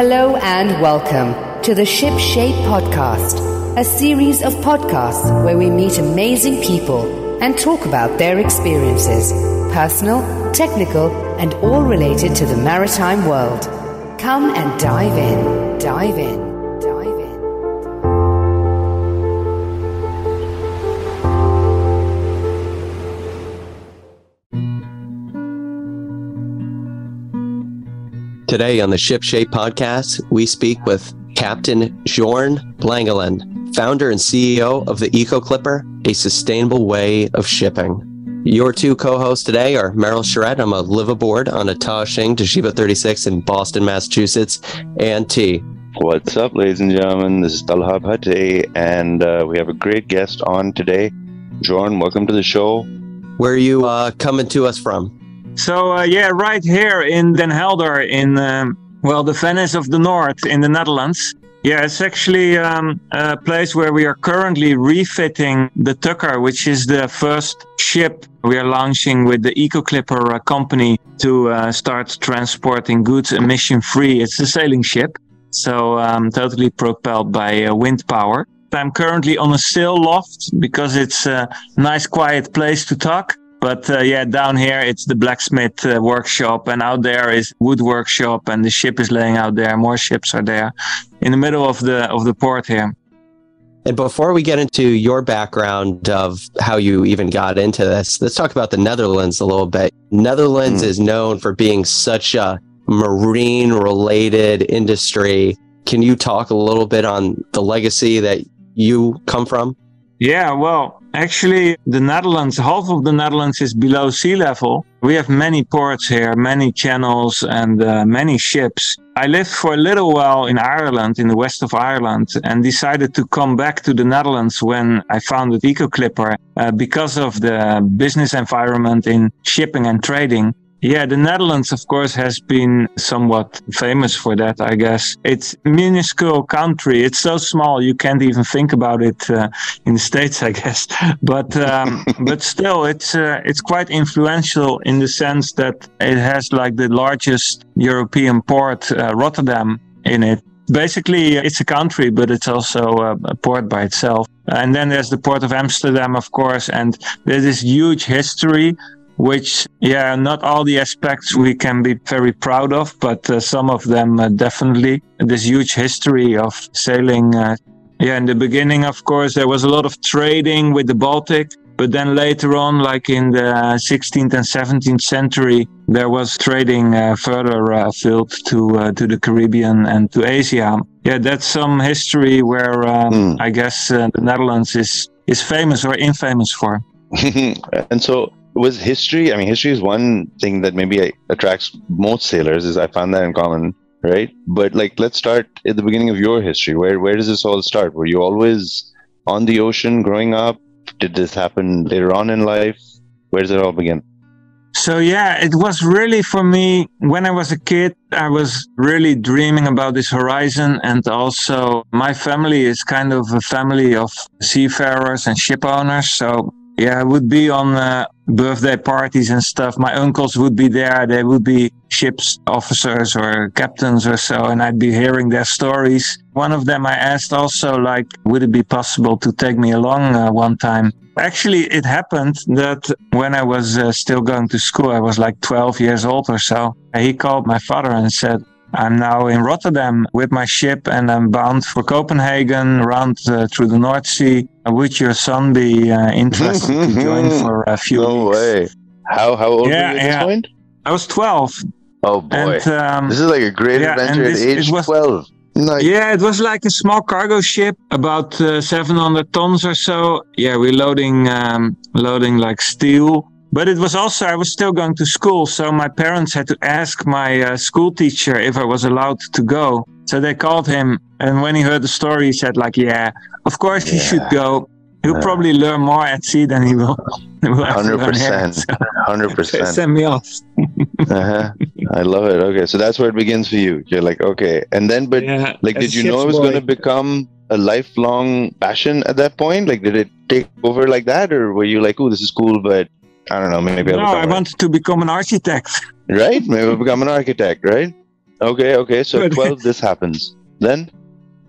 Hello and welcome to the SHIPSHAPE podcast, a series of podcasts where we meet amazing people and talk about their experiences, personal, technical, and all related to the maritime world. Come and dive in. Today on the SHIPSHAPE podcast, we speak with Captain Jorne Langelaan, founder and CEO of the Eco Clipper, a sustainable way of shipping. Your two co-hosts today are Merrill Charette, I'm a live aboard on a Taoxing Toshiba 36 in Boston, Massachusetts, and T. What's up, ladies and gentlemen? This is Talha Bhatti, and we have a great guest on today. Jorne, welcome to the show. Where are you coming to us from? So, right here in Den Helder, in, the Venice of the North in the Netherlands. Yeah, it's actually a place where we are currently refitting the Tukker, which is the first ship we are launching with the Eco Clipper company to start transporting goods emission-free. It's a sailing ship, so totally propelled by wind power. I'm currently on a sail loft because it's a nice, quiet place to talk. But down here, it's the blacksmith workshop, and out there is wood workshop, and the ship is laying out there. More ships are there in the middle of the port here. And before we get into your background of how you even got into this, let's talk about the Netherlands a little bit. Netherlands is known for being such a marine-related industry. Can you talk a little bit on the legacy that you come from? Yeah, well, actually, the Netherlands, half of the Netherlands is below sea level. We have many ports here, many channels and many ships. I lived for a little while in Ireland, in the west of Ireland, and decided to come back to the Netherlands when I founded Eco Clipper because of the business environment in shipping and trading. Yeah, the Netherlands, of course, has been somewhat famous for that, I guess. It's a minuscule country. It's so small, you can't even think about it in the States, I guess. But but still, it's quite influential in the sense that it has like the largest European port, Rotterdam, in it. Basically, it's a country, but it's also a port by itself. And then there's the port of Amsterdam, of course, and there's this huge history which, not all the aspects we can be very proud of, but some of them definitely. This huge history of sailing. In the beginning, of course, there was a lot of trading with the Baltic, but then later on, like in the 16th and 17th century, there was trading further afield to the Caribbean and to Asia. Yeah, that's some history where I guess the Netherlands is famous or infamous for. And so, history is one thing that maybe attracts most sailors, is I found that in common, right? But let's start at the beginning of your history. Where does this all start? Were you always on the ocean growing up? Did this happen later on in life? Where does it all begin? So it was really for me, when I was a kid, I was really dreaming about this horizon. And also my family is kind of a family of seafarers and ship owners. So I would be on birthday parties and stuff. My uncles would be there. They would be ship's officers or captains or so, and I'd be hearing their stories. One of them I asked also, would it be possible to take me along one time? Actually, it happened that when I was still going to school, I was 12 years old or so. He called my father and said, I'm now in Rotterdam with my ship and I'm bound for Copenhagen, round through the North Sea. Would your son be interested to join for a few weeks? No way. How old were you at this point? I was 12. Oh boy. And, this is a great adventure at age 12. Nice. Yeah, it was like a small cargo ship, about 700 tons or so. Yeah, we're loading steel. But it was also, I was still going to school, so my parents had to ask my school teacher if I was allowed to go. So they called him, and when he heard the story, he said, of course you should go. He'll probably learn more at sea than he will. 100%. 100%. Send me off. I love it. Okay, so that's where it begins for you. You're okay. And then, did you know it was going to become a lifelong passion at that point? Did it take over like that? Or were you oh, this is cool, but I don't know, maybe I wanted to become an architect. Right? Maybe I'll become an architect, right? Okay, so at 12 this happens. Then?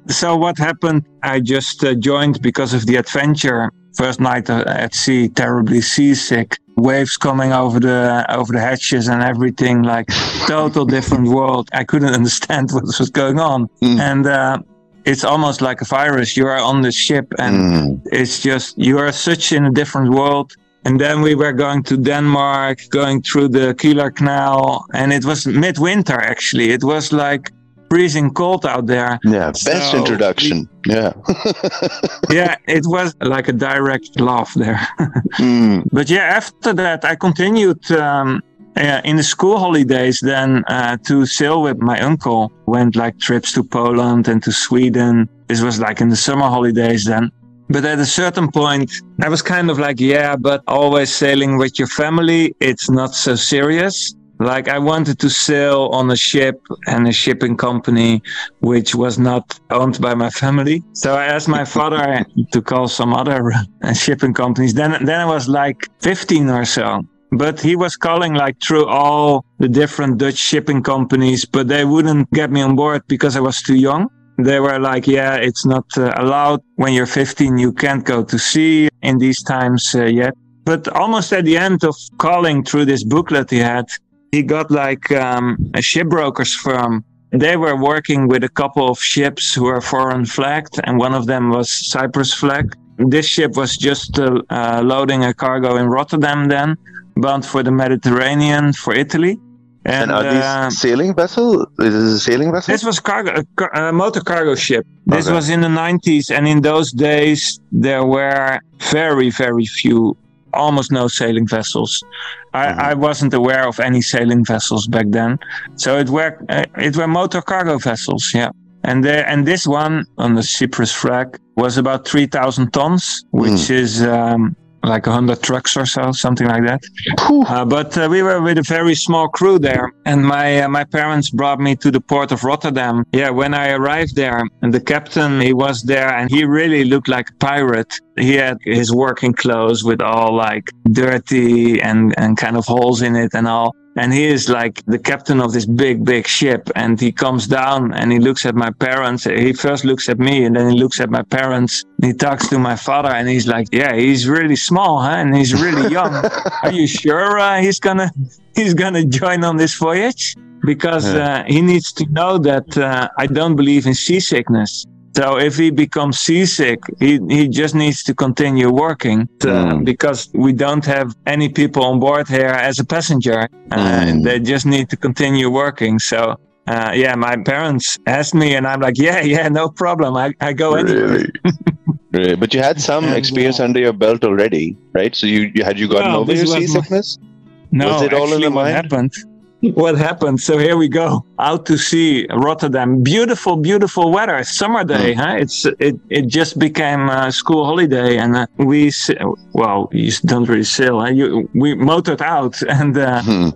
So what happened? I just joined because of the adventure. First night at sea, terribly seasick. Waves coming over the hatches and everything, like total different world. I couldn't understand what was going on. Mm. And it's almost like a virus. You are on the ship and it's just, you are such in a different world. And then we were going to Denmark, going through the Kieler Canal, and it was midwinter actually. It was like freezing cold out there. Yeah, best introduction. Yeah. Yeah, it was like a direct laugh there. But yeah, after that I continued in the school holidays then to sail with my uncle. Went like trips to Poland and to Sweden. This was like in the summer holidays then. But at a certain point, I was kind of like, yeah, but always sailing with your family, it's not so serious. Like I wanted to sail on a ship and a shipping company, which was not owned by my family. So I asked my father to call some other shipping companies. Then I was like 15 or so. But he was calling like through all the different Dutch shipping companies, but they wouldn't get me on board because I was too young. They were like, yeah, it's not allowed. When you're 15, you can't go to sea in these times yet. But almost at the end of calling through this booklet he had, he got like a shipbroker's firm. They were working with a couple of ships who are foreign flagged, and one of them was Cyprus flag. This ship was just loading a cargo in Rotterdam then, bound for the Mediterranean, for Italy. And are these sailing vessel? Is this a sailing vessel? This was cargo, a motor cargo ship. This was in the 90s, and in those days there were very, very few, almost no sailing vessels. I wasn't aware of any sailing vessels back then. So it were motor cargo vessels, yeah. And this one on the Cyprus flag was about 3,000 tons, which is... like 100 trucks or so, something like that. But we were with a very small crew there, and my parents brought me to the port of Rotterdam. Yeah, when I arrived there, and the captain, he was there, and he really looked like a pirate. He had his working clothes with all like dirty and kind of holes in it and all. And he is like the captain of this big, big ship. And he comes down and he looks at my parents. He first looks at me and then he looks at my parents. He talks to my father and he's like, yeah, he's really small, huh? And he's really young. Are you sure he's gonna join on this voyage? Because he needs to know that I don't believe in seasickness. So if he becomes seasick, he just needs to continue working because we don't have any people on board here as a passenger. They just need to continue working. So, yeah, my parents asked me and I'm like, yeah, no problem. I go anyway. Really? But you had some experience under your belt already, right? So had you gotten over your seasickness? Was it all in the mind? What happened? So here we go out to sea, Rotterdam. Beautiful, beautiful weather. Summer day, huh? It just became a school holiday, and you don't really sail. Huh? We motored out, and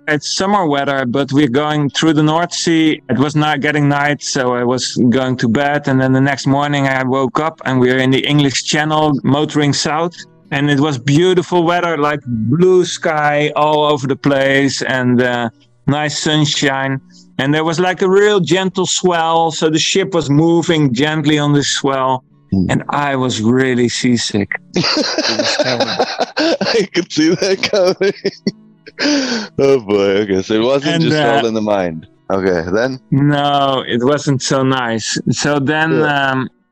it's summer weather. But we're going through the North Sea. It was not getting night, so I was going to bed, and then the next morning I woke up, and we were in the English Channel, motoring south. And it was beautiful weather, like blue sky all over the place, and nice sunshine, and there was like a real gentle swell, so the ship was moving gently on this swell, and I was really seasick. It was terrible. I could see that coming. Oh boy, okay, so it wasn't all in the mind. Okay, then? No, it wasn't so nice. So then...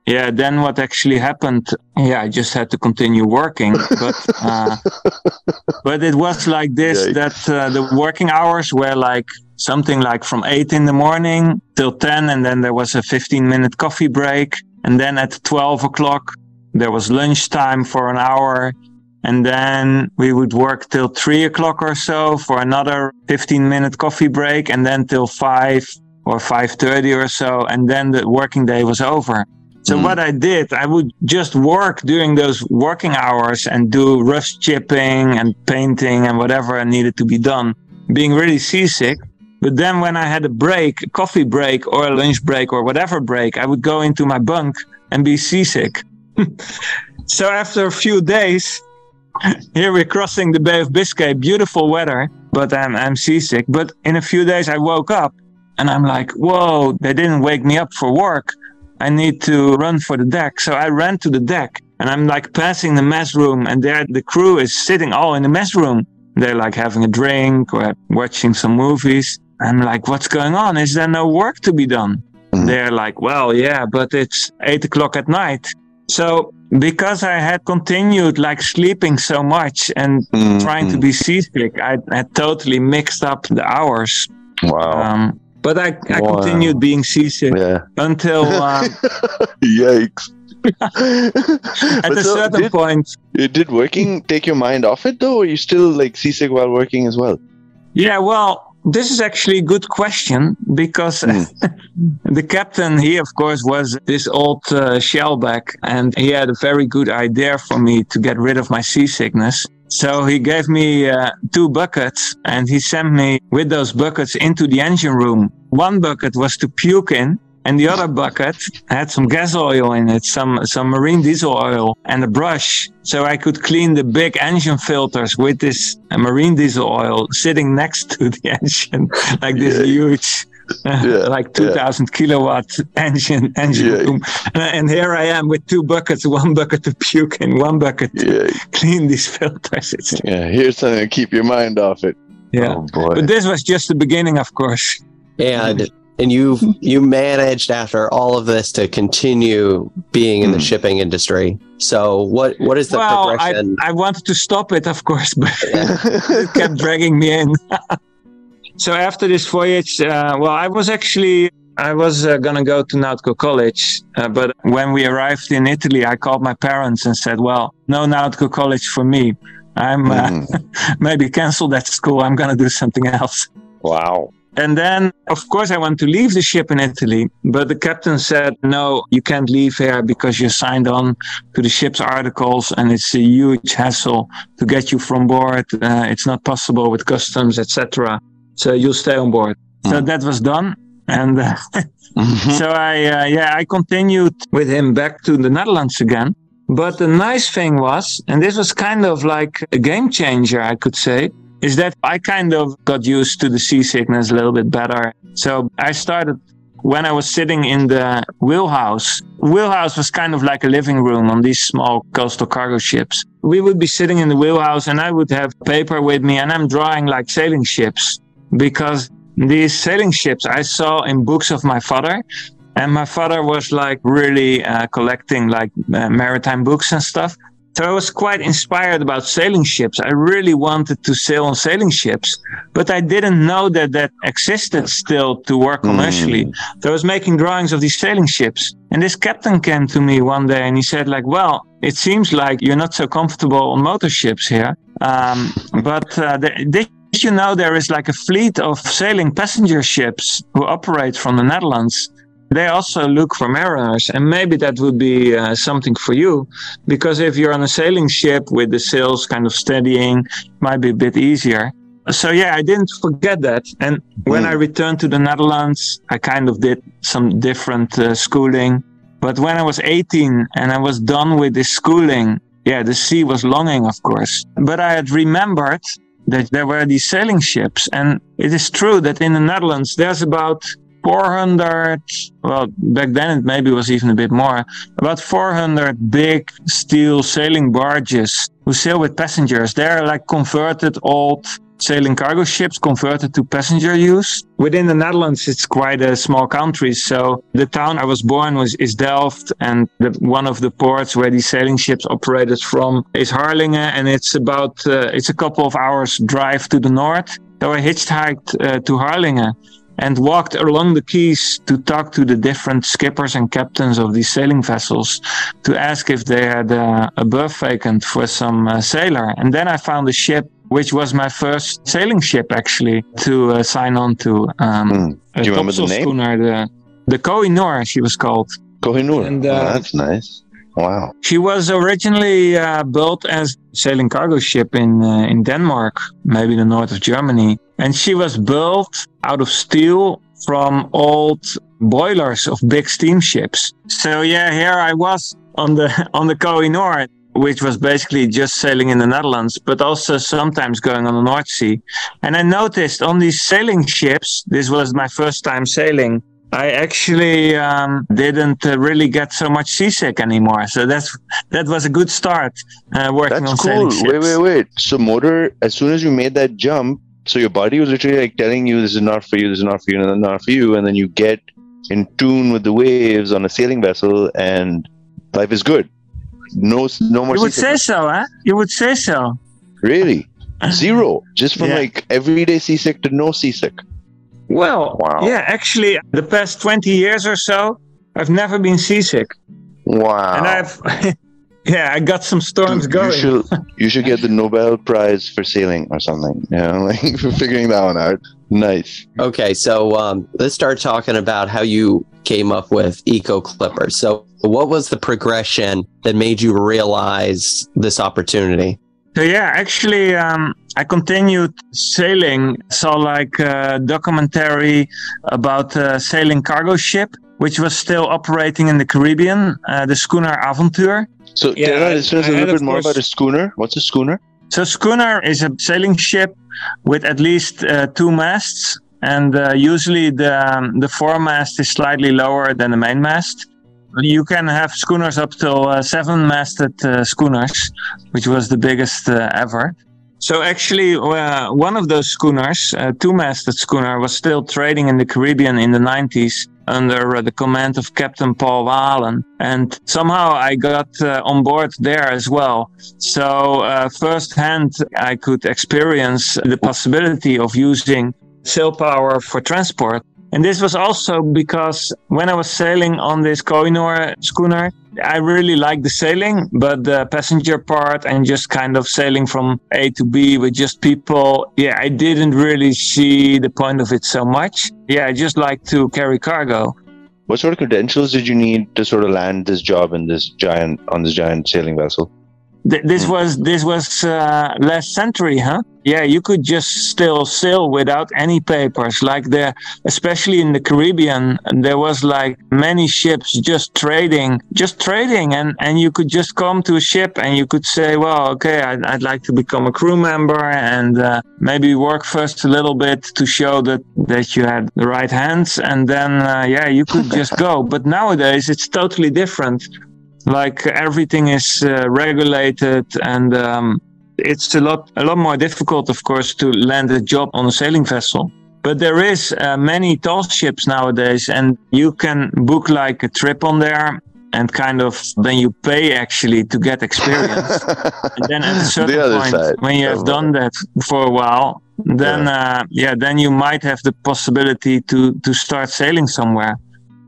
Yeah. Then what actually happened, I just had to continue working, but it was like this, that the working hours were like something like from 8 in the morning till 10, and then there was a 15-minute coffee break, and then at 12 o'clock there was lunchtime for an hour, and then we would work till 3 o'clock or so for another 15-minute coffee break, and then till 5 or 5:30 or so, and then the working day was over. So what I did, I would just work during those working hours and do rough chipping and painting and whatever needed to be done, being really seasick. But then when I had a break, a coffee break or a lunch break or whatever break, I would go into my bunk and be seasick. So after a few days, here we're crossing the Bay of Biscay, beautiful weather, but I'm seasick. But in a few days I woke up. And I'm like, whoa, they didn't wake me up for work. I need to run for the deck. So I ran to the deck and I'm like passing the mess room, and there the crew is sitting all in the mess room. They're like having a drink or watching some movies. I'm like, what's going on? Is there no work to be done? Mm-hmm. They're like, well, yeah, but it's 8 o'clock at night. So because I had continued like sleeping so much and trying to be seasick, I had totally mixed up the hours. Wow. But I continued being seasick until... Yikes. At a certain point. Did working take your mind off it though? Or are you still like seasick while working as well? Yeah, well... This is actually a good question because the captain, he of course was this old shellback, and he had a very good idea for me to get rid of my seasickness. So he gave me 2 buckets and he sent me with those buckets into the engine room. One bucket was to puke in and the other bucket had some gas oil in it, some marine diesel oil and a brush. So I could clean the big engine filters with this marine diesel oil sitting next to the engine, like this huge, like 2,000 kilowatt engine room. And here I am with 2 buckets, one bucket to puke and one bucket to clean these filters. Here's something to keep your mind off it. Yeah, oh, boy. But this was just the beginning, of course. Yeah, and you managed after all of this to continue being in the shipping industry. So what is the progression? I wanted to stop it, of course, but it kept dragging me in. So after this voyage, I was going to go to Nautical College. But when we arrived in Italy, I called my parents and said, well, no Nautical College for me. I'm maybe cancel that school. I'm going to do something else. Wow. And then, of course, I wanted to leave the ship in Italy, but the captain said, no, you can't leave here because you signed on to the ship's articles and it's a huge hassle to get you from board. It's not possible with customs, etc. So you'll stay on board. So that was done. And so I continued with him back to the Netherlands again. But the nice thing was, and this was kind of like a game changer, I could say, is that I kind of got used to the seasickness a little bit better. So I started when I was sitting in the wheelhouse. Wheelhouse was kind of like a living room on these small coastal cargo ships. We would be sitting in the wheelhouse and I would have paper with me and I'm drawing like sailing ships, because these sailing ships I saw in books of my father. And my father was like really collecting like maritime books and stuff. So I was quite inspired about sailing ships. I really wanted to sail on sailing ships, but I didn't know that that existed still to work commercially. So I was making drawings of these sailing ships. And this captain came to me one day and he said like, well, it seems like you're not so comfortable on motor ships here. Did you know there is like a fleet of sailing passenger ships who operate from the Netherlands? They also look for mariners, and maybe that would be something for you, because if you're on a sailing ship with the sails kind of steadying, it might be a bit easier. So yeah, I didn't forget that. And when I returned to the Netherlands, I kind of did some different schooling. But when I was 18 and I was done with this schooling, the sea was longing, of course. But I had remembered that there were these sailing ships, and it is true that in the Netherlands there's about 400, well, back then it maybe was even a bit more, about 400 big steel sailing barges who sail with passengers. They're like converted old sailing cargo ships converted to passenger use. Within the Netherlands, it's quite a small country. So the town I was born is Delft, and one of the ports where these sailing ships operated from is Harlingen, and it's about, it's a couple of hours drive to the north. So I hitchhiked to Harlingen and walked along the quays to talk to the different skippers and captains of these sailing vessels to ask if they had a berth vacant for some sailor. And then I found a ship, which was my first sailing ship, actually, to sign on to. Do you remember the name? Schooner, the Koh-i-Noor, she was called. Koh-i-Noor. That's nice. Wow. She was originally built as a sailing cargo ship in Denmark, maybe the north of Germany. And she was built out of steel from old boilers of big steamships. So yeah, here I was on the Koh-i-Noor. which was basically just sailing in the Netherlands, but also sometimes going on the North Sea. And I noticed on these sailing ships, this was my first time sailing, I actually didn't really get so much seasick anymore. So that was a good start working on sailing ships. That's cool. Wait. So motor, as soon as you made that jump, so your body was literally like telling you, this is not for you, this is not for you, and not for you. And then you get in tune with the waves on a sailing vessel and life is good. No more. You would say so, huh? You would say so. Really? Zero. Just from like everyday seasick to no seasick. Well, wow. Yeah, actually, the past 20 years or so, I've never been seasick. Wow. And I've, I got some storms going. You should get the Nobel Prize for sailing or something, you know, like for figuring that one out. Nice. Okay, so let's start talking about how you came up with Eco Clipper. So what was the progression that made you realize this opportunity? So yeah, actually, I continued sailing. Saw like a documentary about a sailing cargo ship, which was still operating in the Caribbean, the Schooner Avontuur. So tell us a little bit more about a schooner. What's a schooner? So schooner is a sailing ship with at least two masts. And usually the foremast is slightly lower than the mainmast. You can have schooners up to seven-masted schooners, which was the biggest ever. So actually, one of those schooners, a two-masted schooner, was still trading in the Caribbean in the 90s under the command of Captain Paul Wallen. And somehow I got on board there as well. So firsthand, I could experience the possibility of using sail power for transport. And this was also because when I was sailing on this Koh-i-Noor schooner, I really liked the sailing, but the passenger part and just kind of sailing from A to B with just people, yeah, I didn't really see the point of it so much. Yeah, I just like to carry cargo. What sort of credentials did you need to sort of land this job in this giant sailing vessel? This was last century, huh? Yeah, you could just still sail without any papers. Like especially in the Caribbean, there was like many ships just trading, and you could just come to a ship and you could say, well, okay, I'd like to become a crew member and maybe work first a little bit to show that you had the right hands, and then you could just go. But nowadays it's totally different. Like everything is regulated, and it's a lot more difficult, of course, to land a job on a sailing vessel. But there is many tall ships nowadays, and you can book like a trip on there, and kind of then you pay actually to get experience. And then at a certain point, when you have done that for a while, then then you might have the possibility to start sailing somewhere.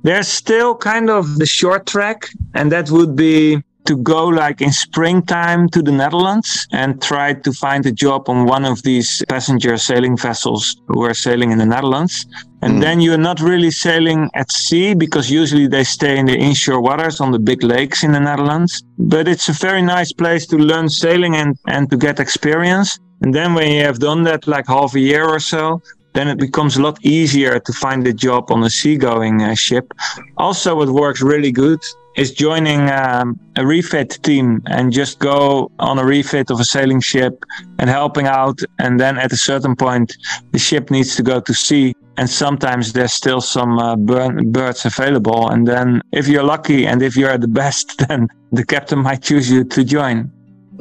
There's still kind of the short track, and that would be to go like in springtime to the Netherlands and try to find a job on one of these passenger sailing vessels who are sailing in the Netherlands. And then you're not really sailing at sea, because usually they stay in the inshore waters on the big lakes in the Netherlands. But it's a very nice place to learn sailing and to get experience. And then when you have done that like half a year or so, then it becomes a lot easier to find a job on a seagoing ship. Also, what works really good is joining a refit team and just go on a refit of a sailing ship and helping out. And then at a certain point, the ship needs to go to sea. And sometimes there's still some birds available. And then if you're lucky and if you're the best, then the captain might choose you to join.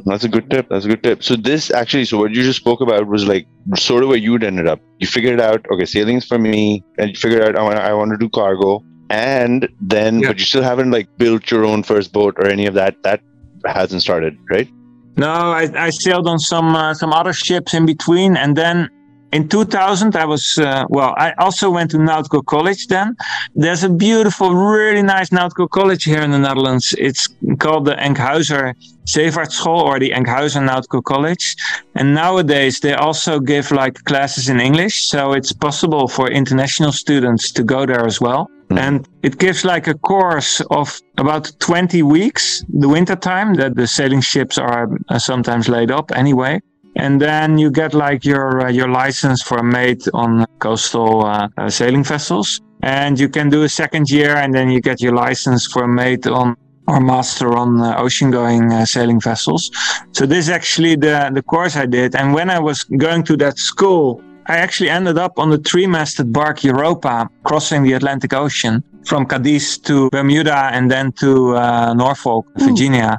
That's a good tip. That's a good tip. So this actually, so what you just spoke about was like sort of where you'd ended up. You figured out, okay, sailing's for me, and you figured out I want to do cargo, and then but you still haven't like built your own first boat or any of that. That hasn't started, right? No, I sailed on some other ships in between, and then in 2000 I was I also went to nautical college. Then there's a beautiful, really nice nautical college here in the Netherlands. It's called the Enkhuizer Zeevaartschool or the Enkhuizer Nautical College. And nowadays they also give like classes in English. So it's possible for international students to go there as well. And it gives like a course of about 20 weeks, the winter time that the sailing ships are sometimes laid up anyway. And then you get like your license for a mate on coastal sailing vessels. And you can do a second year, and then you get your license for a mate on or master on ocean-going sailing vessels. So this is actually the course I did. And when I was going to that school, I actually ended up on the three-masted bark Europa, crossing the Atlantic Ocean from Cadiz to Bermuda and then to Norfolk, Virginia.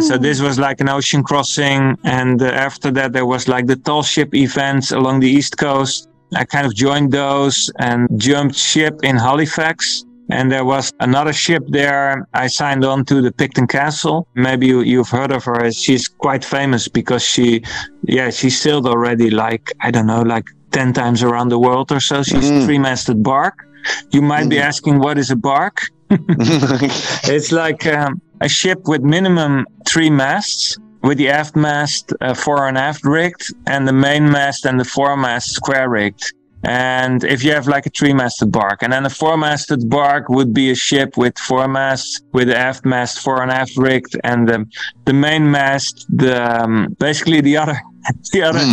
So this was like an ocean crossing. And after that, there was like the tall ship events along the East Coast. I kind of joined those and jumped ship in Halifax. And there was another ship there. I signed on to the Picton Castle. Maybe you've heard of her. She's quite famous because she sailed already like, I don't know, like 10 times around the world or so. She's a three-masted bark. You might be asking, what is a bark? It's like a ship with minimum three masts, with the aft mast fore and aft rigged, and the main mast and the foremast square rigged. And if you have like a three-masted bark, and then a four-masted bark would be a ship with four masts, with the aft mast fore and aft rigged, and the main mast, basically the other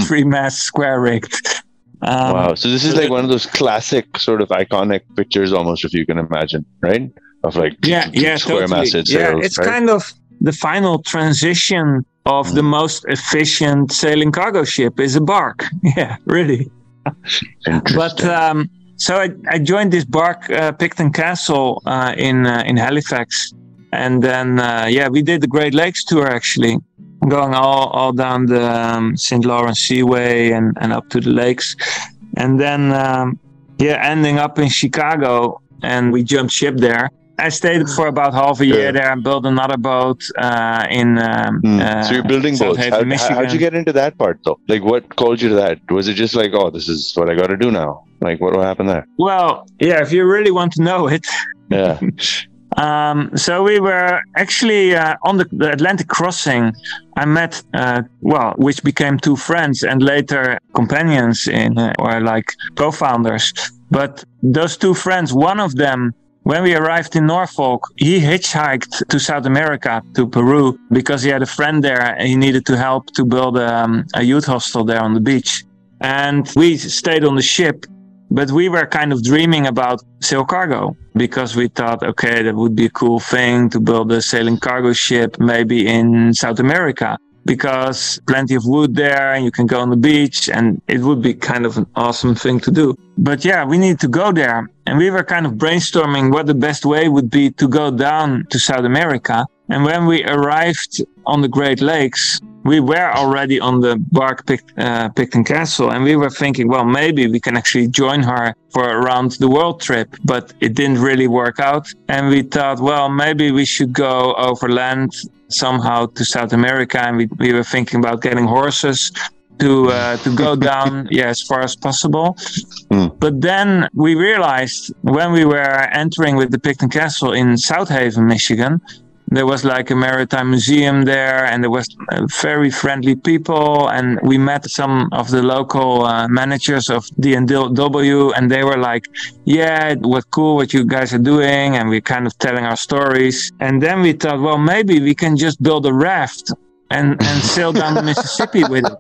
three masts square rigged. Wow! So this is like one of those classic sort of iconic pictures, almost, if you can imagine, right? Of like square masted sails. Yeah, it's kind of the final transition of the most efficient sailing cargo ship is a bark. Yeah, really. But so I joined this bark, Picton Castle, in Halifax, and then we did the Great Lakes tour, actually, going all down the St. Lawrence Seaway and up to the lakes, and then ending up in Chicago, and we jumped ship there. I stayed for about half a year there and built another boat so you're building boats. How'd you get into that part, though? Like, what called you to that? Was it just like, oh, this is what I got to do now? Like, what will happen there? Well, yeah, if you really want to know it. Yeah. So we were actually on the Atlantic crossing. I met, which became two friends and later companions or like co-founders. But those two friends, one of them, when we arrived in Norfolk, he hitchhiked to South America, to Peru, because he had a friend there and he needed to help to build a youth hostel there on the beach. And we stayed on the ship, but we were kind of dreaming about Sail Cargo because we thought, okay, that would be a cool thing to build a sailing cargo ship maybe in South America, because plenty of wood there and you can go on the beach and it would be kind of an awesome thing to do. But yeah, we need to go there. And we were kind of brainstorming what the best way would be to go down to South America. And when we arrived on the Great Lakes, we were already on the bark Picton Castle. And we were thinking, well, maybe we can actually join her for a round the world trip. But it didn't really work out. And we thought, well, maybe we should go overland somehow to South America. And we were thinking about getting horses to go down as far as possible. But then we realized when we were entering with the Picton Castle in South Haven, Michigan, there was like a maritime museum there and there was very friendly people, and we met some of the local managers of D&W, and they were like, yeah, what cool what you guys are doing, and we're kind of telling our stories. And then we thought, well, maybe we can just build a raft and sail down the Mississippi with it,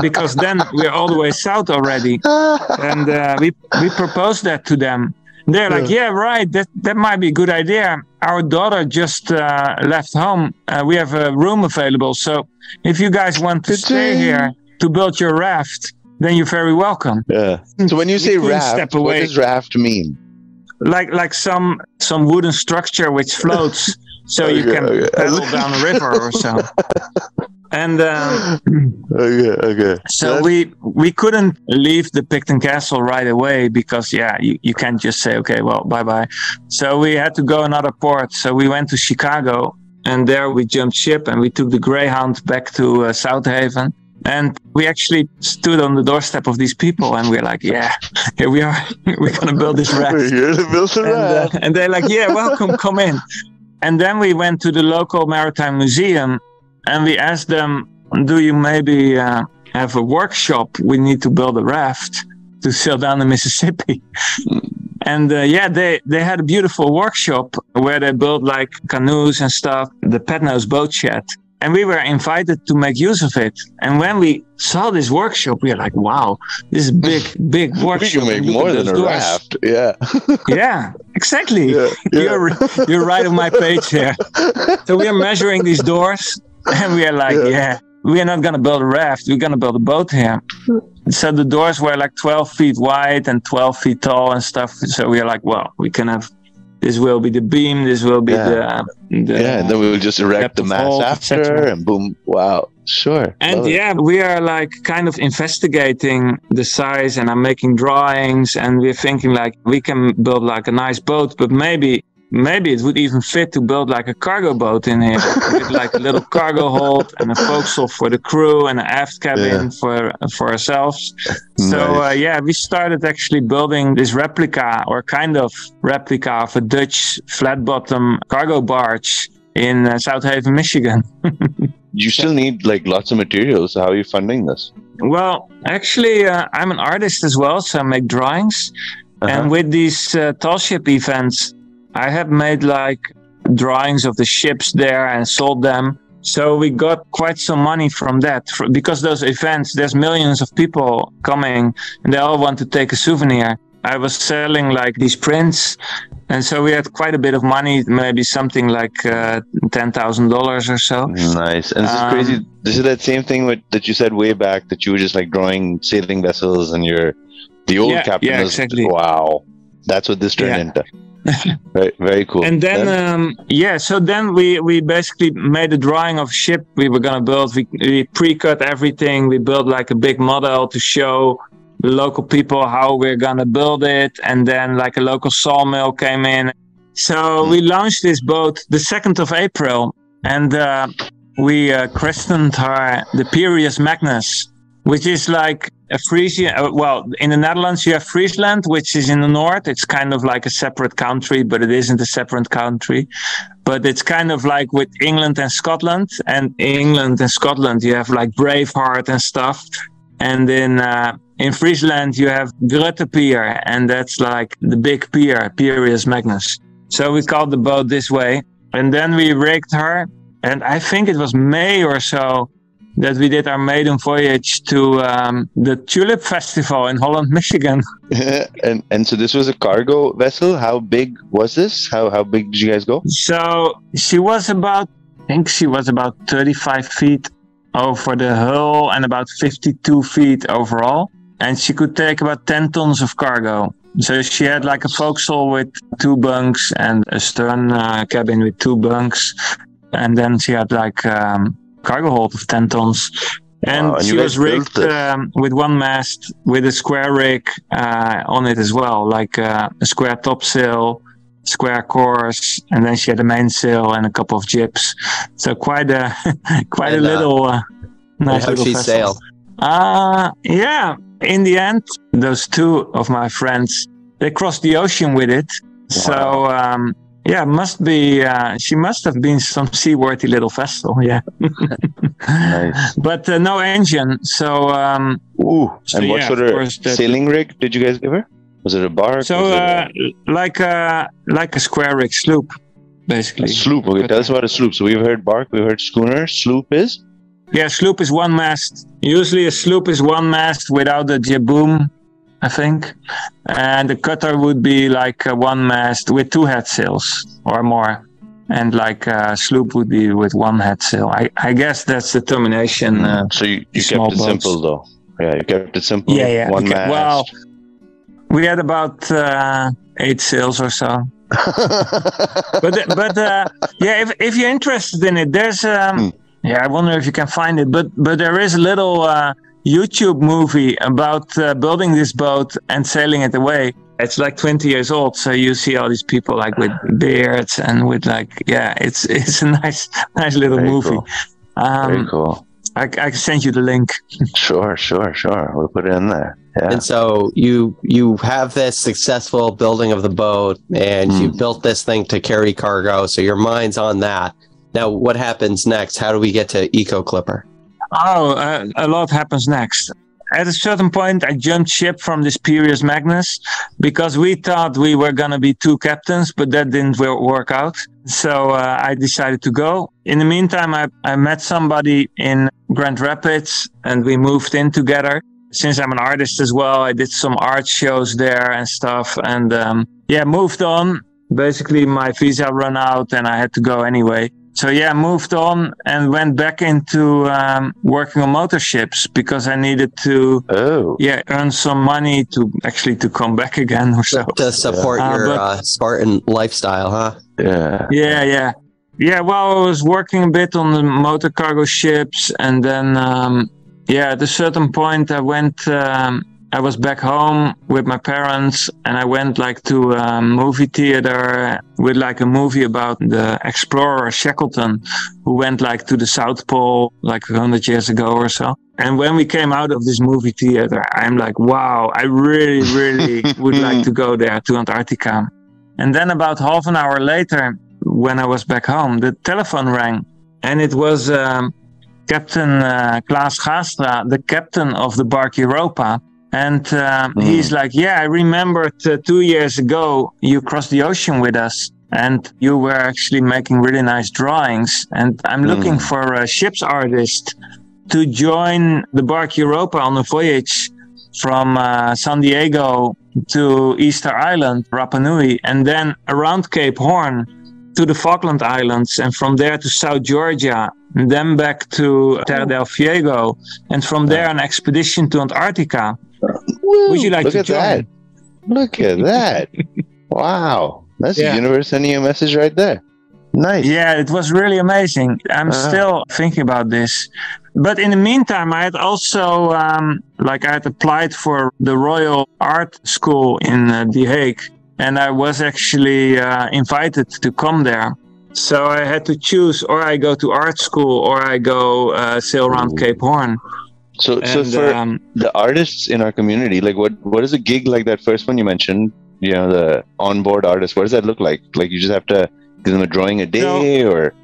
because then we're all the way south already. And we proposed that to them. They're like, yeah, right, that might be a good idea. Our daughter just left home. We have a room available. So if you guys want to stay here to build your raft, then you're very welcome. Yeah. So when you say raft, what does raft mean? Like some wooden structure which floats. So you can paddle down a river or so. And so that's... we couldn't leave the Picton Castle right away because, you can't just say, okay, well, bye-bye. So we had to go another port. So we went to Chicago, and there we jumped ship and we took the Greyhound back to South Haven. And we actually stood on the doorstep of these people and we're like, here we are. We're going to build this raft. We're here to build the raft. And they're like, yeah, welcome, come in. And then we went to the local maritime museum and we asked them, do you maybe have a workshop? We need to build a raft to sail down the Mississippi. And they had a beautiful workshop where they built like canoes and stuff, the Patnose boat shed. And we were invited to make use of it. And when we saw this workshop, we were like, wow, this is big workshop. We can make more than a raft. Yeah. Yeah, exactly. Yeah, yeah. You're right on my page here. So we are measuring these doors and we are like, yeah, we are not going to build a raft. We're going to build a boat here. So the doors were like 12 feet wide and 12 feet tall and stuff. So we are like, well, we can have... This will be the beam. This will be and then we will just erect the mast after, and boom! Wow, sure. And yeah, we are like kind of investigating the size, and I'm making drawings, and we're thinking like we can build like a nice boat, but maybe it would even fit to build like a cargo boat in here, with like a little cargo hold and a forecastle for the crew and an aft cabin for ourselves. Nice. So yeah, we started actually building this replica or kind of replica of a Dutch flat bottom cargo barge in South Haven, Michigan. You still need like lots of materials. How are you funding this? Well, actually, I'm an artist as well, so I make drawings, and with these tall ship events, I have made like drawings of the ships there and sold them. So we got quite some money from that because those events, there's millions of people coming and they all want to take a souvenir. I was selling like these prints. And so we had quite a bit of money, maybe something like $10,000 or so. Nice. And this is crazy. This is that same thing that you said way back, that you were just like drawing sailing vessels and you're the old captain. Yeah, exactly. Wow. That's what this turned into. Very, very cool. And then we basically made a drawing of a ship we were going to build. We pre-cut everything. We built like a big model to show the local people how we're going to build it. And then like a local sawmill came in. So we launched this boat the 2nd of April. And we christened her the Pierius Magnus, which is like a Frisian, well, in the Netherlands, you have Friesland, which is in the north. It's kind of like a separate country, but it isn't a separate country. But it's kind of like with England and Scotland. And in England and Scotland, you have like Braveheart and stuff. And in Friesland, you have Grote Pier, and that's like the big pier, Pierius Magnus. So we called the boat this way. And then we rigged her. And I think it was May or so that we did our maiden voyage to the Tulip Festival in Holland, Michigan. And so this was a cargo vessel. How big was this? How big did you guys go? So she was about, I think she was about 35 feet over the hull and about 52 feet overall. And she could take about 10 tons of cargo. So she had like a forecastle with 2 bunks and a stern cabin with 2 bunks. And then she had like... cargo hold of 10 tons. And, wow, and she was rigged with one mast with a square rig on it as well, like a square topsail, square course, and then she had a mainsail and a couple of jibs. So quite a nice little vessel. Sail? Yeah, in the end, those 2 of my friends, they crossed the ocean with it. Wow. So yeah, must be. She must have been some seaworthy little vessel. Yeah, nice. But no engine. So, and what sort of sailing rig did you guys give her? Was it a barge? So, like a square rig sloop, basically. A sloop. Okay, tell us about a sloop. So we've heard bark, we've heard schooner. Sloop is? Yeah, sloop is one mast. Usually, a sloop is one mast without a jib boom, I think. And the cutter would be like one mast with 2 head sails or more. And like a sloop would be with 1 head sail. I guess that's the termination. So you kept it simple though. Yeah, you kept it simple. Yeah, yeah. One mast. Well, we had about 8 sails or so. but yeah, if you're interested in it, there's, yeah, I wonder if you can find it, but there is a little, YouTube movie about building this boat and sailing it away. It's like 20 years old, so you see all these people like with beards and with like, yeah, it's a nice little movie. Cool. Very cool. I can send you the link. Sure. We'll put it in there. Yeah. And so you have this successful building of the boat, and you built this thing to carry cargo, so your mind's on that. Now, what happens next? How do we get to Eco Clipper? Oh, a lot happens next. At a certain point, I jumped ship from this Pierius Magnus because we thought we were going to be two captains, but that didn't work out. So I decided to go. In the meantime, I met somebody in Grand Rapids and we moved in together. Since I'm an artist as well, I did some art shows there and stuff. And yeah, moved on. Basically, my visa ran out and I had to go anyway. So yeah, moved on and went back into working on motor ships because I needed to earn some money to actually come back again or so. To support your Spartan lifestyle, huh? Yeah. Yeah, yeah. Yeah, well, I was working a bit on the motor cargo ships and then, yeah, at a certain point I went... I was back home with my parents and I went like to a movie theater with like a movie about the explorer Shackleton, who went like to the South Pole like 100 years ago or so. And when we came out of this movie theater, I'm like, wow, I really, really would like to go there to Antarctica. And then about half an hour later, when I was back home, the telephone rang and it was Captain Klaas Gastra, the captain of the bark Europa. And he's like, yeah, I remembered 2 years ago you crossed the ocean with us and you were actually making really nice drawings. And I'm looking for a ship's artist to join the bark Europa on a voyage from San Diego to Easter Island, Rapa Nui, and then around Cape Horn to the Falkland Islands, and from there to South Georgia, and then back to Terra del Fuego, and from there an expedition to Antarctica. Woo, would you like to join? That. Look at that. Wow. That's a universe sending you a message right there. Nice. Yeah, it was really amazing. I'm still thinking about this. But in the meantime, I had also, like I had applied for the Royal Art School in The Hague. And I was actually invited to come there. So I had to choose, or I go to art school, or I go sail around Cape Horn. So for the artists in our community, like what is a gig like that first one you mentioned, you know, the onboard artist, what does that look like? Like you just have to give them a drawing a day or?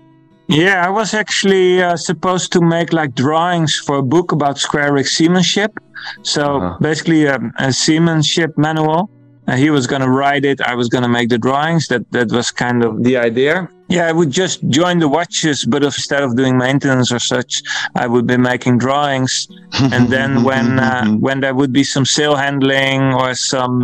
Yeah, I was actually supposed to make like drawings for a book about square rig seamanship. So basically a seamanship manual. He was going to write it. I was going to make the drawings. That was kind of the idea. Yeah, I would just join the watches, but instead of doing maintenance or such, I would be making drawings. And then when there would be some sail handling or some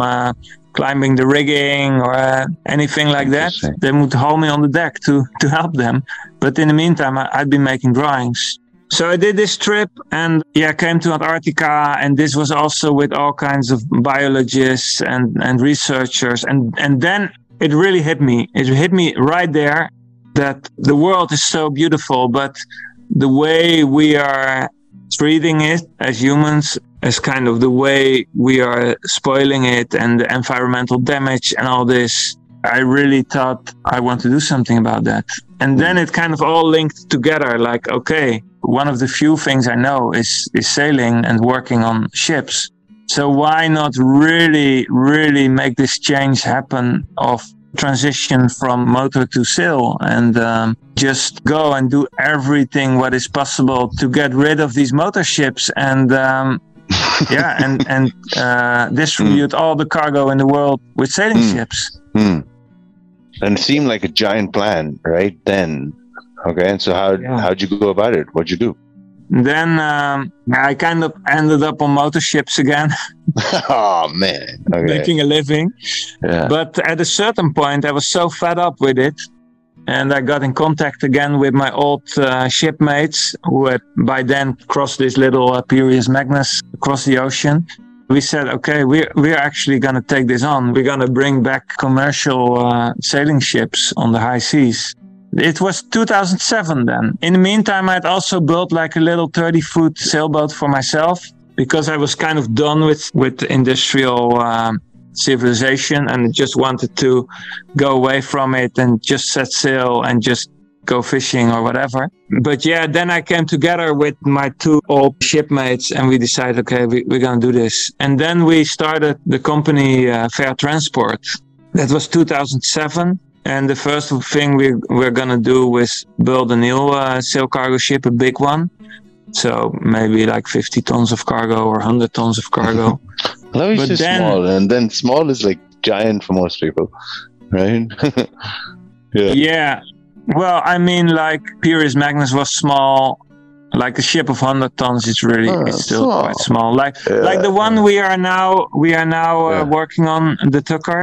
climbing the rigging or anything like that, they would haul me on the deck to help them. But in the meantime, I'd be making drawings. So I did this trip and yeah, came to Antarctica, and this was also with all kinds of biologists and researchers. And then it really hit me. It hit me right there that the world is so beautiful, but the way we are treating it as humans is kind of the way we are spoiling it and the environmental damage and all this. I really thought I want to do something about that. And then it kind of all linked together, like, okay, one of the few things I know is sailing and working on ships. So why not really, really make this change happen of transition from motor to sail and just go and do everything what is possible to get rid of these motor ships and yeah, and distribute all the cargo in the world with sailing ships. And it seemed like a giant plan right then. Okay, and so how'd you go about it? What'd you do? Then I kind of ended up on motor ships again. Oh, man. Okay. Making a living. Yeah. But at a certain point, I was so fed up with it. And I got in contact again with my old shipmates who had by then crossed this little Pierius Magnus across the ocean. We said, okay, we're actually going to take this on. We're going to bring back commercial sailing ships on the high seas. It was 2007 then. In the meantime, I'd also built like a little 30-foot sailboat for myself because I was kind of done with industrial civilization and just wanted to go away from it and just set sail and just go fishing or whatever. But yeah, then I came together with my two old shipmates and we decided, okay, we're going to do this. And then we started the company Fair Transport. That was 2007. And the first thing we're going to do was build a new sail cargo ship, a big one. So maybe like 50 tons of cargo or 100 tons of cargo. That was just small, and then small is like giant for most people, right? Yeah. Well, I mean, like Pierius Magnus was small. Like a ship of 100 tons, it's really it's still small. Quite small. Like the one we are now working on, the Tukker.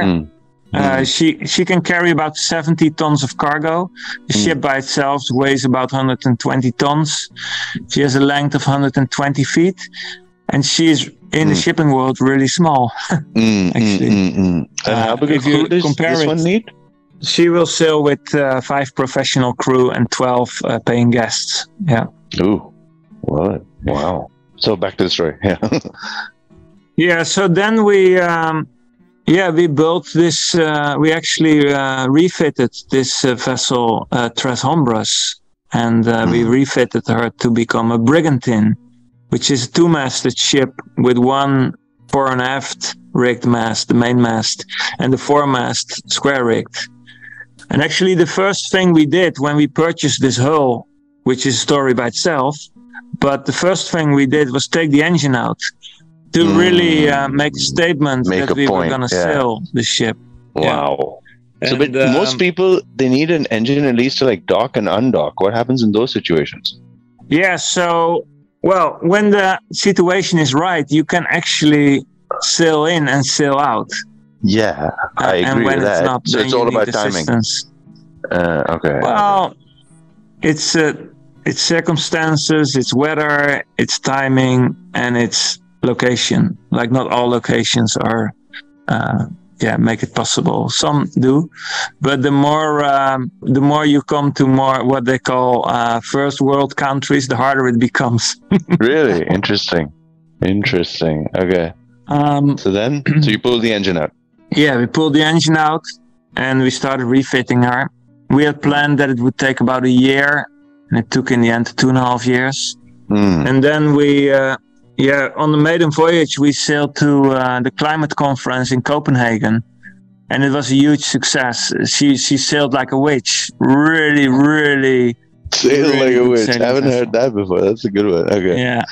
She can carry about 70 tons of cargo. The ship by itself weighs about 120 tons. She has a length of 120 feet, and she's in the shipping world really small. Actually, how big if you compare this one need? She will sail with 5 professional crew and 12 paying guests. Yeah. Ooh, what? Wow. So back to the story. Yeah. Yeah. So then we built this. We actually refitted this vessel, Tres Hombres, and we refitted her to become a brigantine, which is a 2-masted ship with one fore and aft rigged mast, the main mast, and the foremast square rigged. And actually, the first thing we did when we purchased this hull, which is a story by itself, but the first thing we did was take the engine out to really make a statement that we were going to sail the ship. Wow. Yeah. So, but most people, they need an engine at least to like dock and undock. What happens in those situations? Yeah, so, well, when the situation is right, you can actually sail in and sail out. Yeah, I agree and when with it's that. Not, so it's all about timing. Okay. Well, it's circumstances, it's weather, it's timing, and it's location. Like not all locations are, make it possible. Some do, but the more you come to more what they call first world countries, the harder it becomes. Really interesting. Okay. So you pulled the engine out. Yeah, we pulled the engine out, and we started refitting her. We had planned that it would take about a year, and it took in the end 2.5 years. And then we, on the maiden voyage, we sailed to the climate conference in Copenhagen, and it was a huge success. She sailed like a witch, really, really. Sailed really like a witch. I haven't heard that before. That's a good one. Okay. Yeah.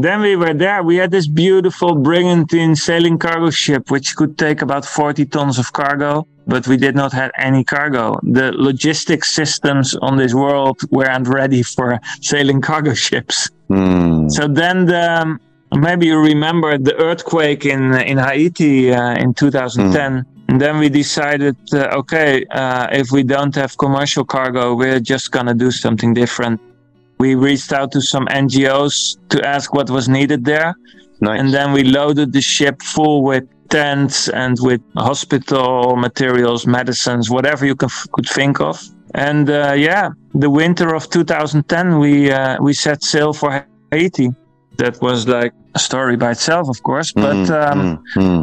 Then we were there. We had this beautiful brigantine sailing cargo ship, which could take about 40 tons of cargo, but we did not have any cargo. The logistics systems on this world weren't ready for sailing cargo ships. So then maybe you remember the earthquake in Haiti in 2010. And then we decided, if we don't have commercial cargo, we're just going to do something different. We reached out to some NGOs to ask what was needed there. Nice. And then we loaded the ship full with tents and with hospital materials, medicines, whatever you could think of. And the winter of 2010, we set sail for Haiti. That was like a story by itself, of course. But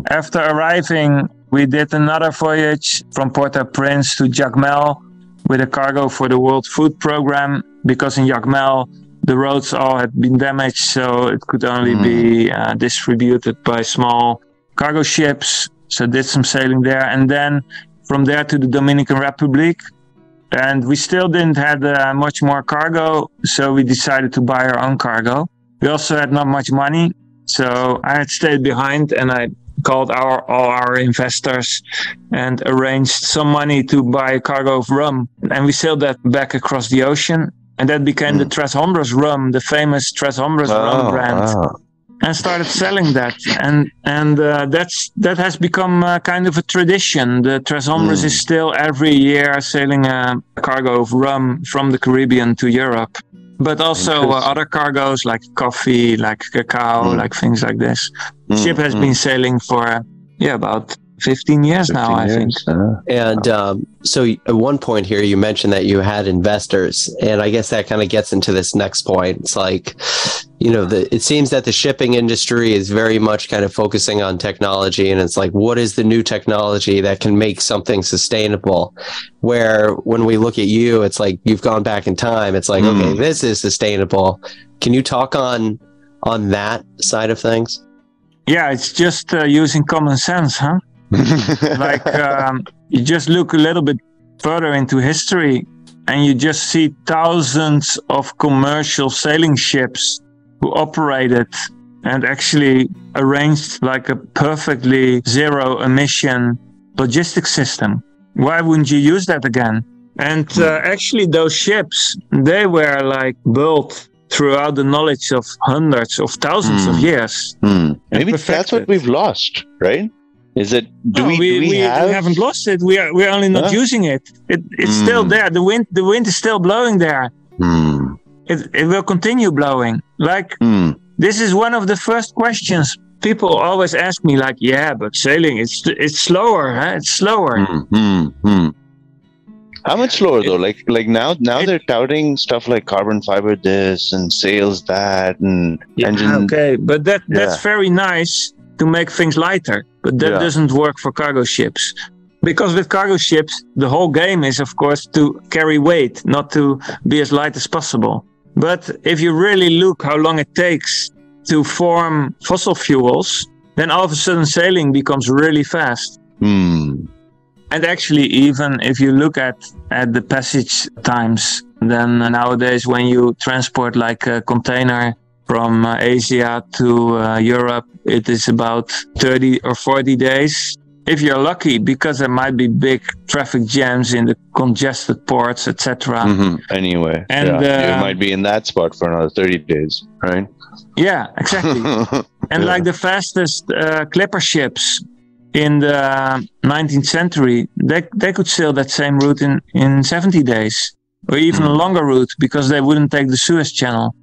after arriving, we did another voyage from Port-au-Prince to Jacmel with a cargo for the World Food Program, because in Jacmel, the roads all had been damaged, so it could only be distributed by small cargo ships. So did some sailing there, and then from there to the Dominican Republic. And we still didn't have much more cargo, so we decided to buy our own cargo. We also had not much money, so I had stayed behind, and I called all our investors and arranged some money to buy a cargo of rum. And we sailed that back across the ocean. And that became the Tres Hombres rum, the famous Tres Hombres rum brand. Wow. And started selling that. And that has become kind of a tradition. The Tres Hombres is still every year sailing a cargo of rum from the Caribbean to Europe. But also other cargoes like coffee, like cacao, like things like this. The ship has been sailing for about 15 years now, I think. And so at one point here, you mentioned that you had investors. And I guess that kind of gets into this next point. It's like, it seems that the shipping industry is very much kind of focusing on technology. And it's like, what is the new technology that can make something sustainable? Where when we look at you, it's like you've gone back in time. It's like, okay, this is sustainable. Can you talk on that side of things? Yeah, it's just using common sense, huh? Like, you just look a little bit further into history. and you just see thousands of commercial sailing ships who operated and actually arranged like a perfectly zero emission logistics system. Why wouldn't you use that again? And actually those ships, they were like built throughout the knowledge of hundreds of thousands of years. Maybe that's what we've lost, right? Is it, do we haven't lost it. We're only not using it. It's still there. The wind is still blowing there. It will continue blowing. Like, this is one of the first questions people always ask me, like, yeah, but sailing, it's slower, huh? It's slower. How much slower though? Like now they're touting stuff like carbon fiber this and sails that and engine. Okay, but that's very nice to make things lighter, but that doesn't work for cargo ships. Because with cargo ships, the whole game is, of course, to carry weight, not to be as light as possible. But if you really look how long it takes to form fossil fuels, then all of a sudden sailing becomes really fast. And actually, even if you look at the passage times, then nowadays when you transport like a container from Asia to Europe, it is about 30 or 40 days. If you're lucky, because there might be big traffic jams in the congested ports, etc. Anyway, and you might be in that spot for another 30 days, right? Yeah, exactly. And like the fastest clipper ships in the 19th century, they could sail that same route in 70 days, or even a longer route, because they wouldn't take the Suez Channel.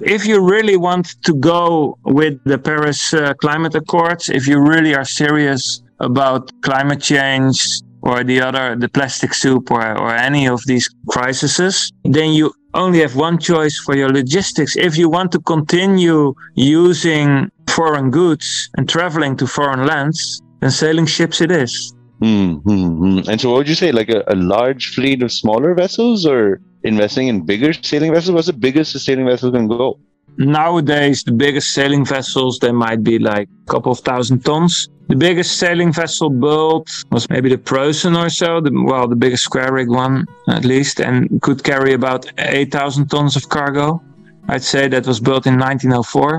If you really want to go with the Paris Climate Accords, if you really are serious about climate change or the plastic soup or any of these crises, then you only have one choice for your logistics. If you want to continue using foreign goods and traveling to foreign lands, then sailing ships it is. And so what would you say, like a large fleet of smaller vessels, or investing in bigger sailing vessels? What's the biggest a sailing vessel can go? Nowadays, the biggest sailing vessels, they might be like a couple of thousand tons. The biggest sailing vessel built was maybe the Preussen or so, the biggest square rig one at least, and could carry about 8,000 tons of cargo. I'd say that was built in 1904 or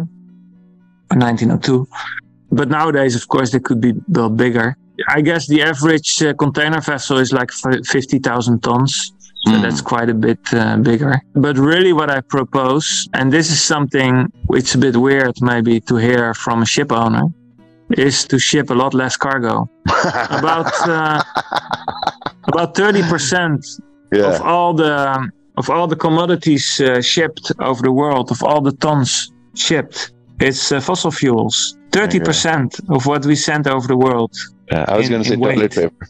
1902. But nowadays, of course, they could be built bigger. I guess the average container vessel is like 50,000 tons. So that's quite a bit bigger. But really what I propose, and this is something which is a bit weird maybe to hear from a ship owner, is to ship a lot less cargo. About 30% of all the commodities shipped over the world, of all the tons shipped, it's fossil fuels. 30% of what we send over the world. I was going to say toilet paper.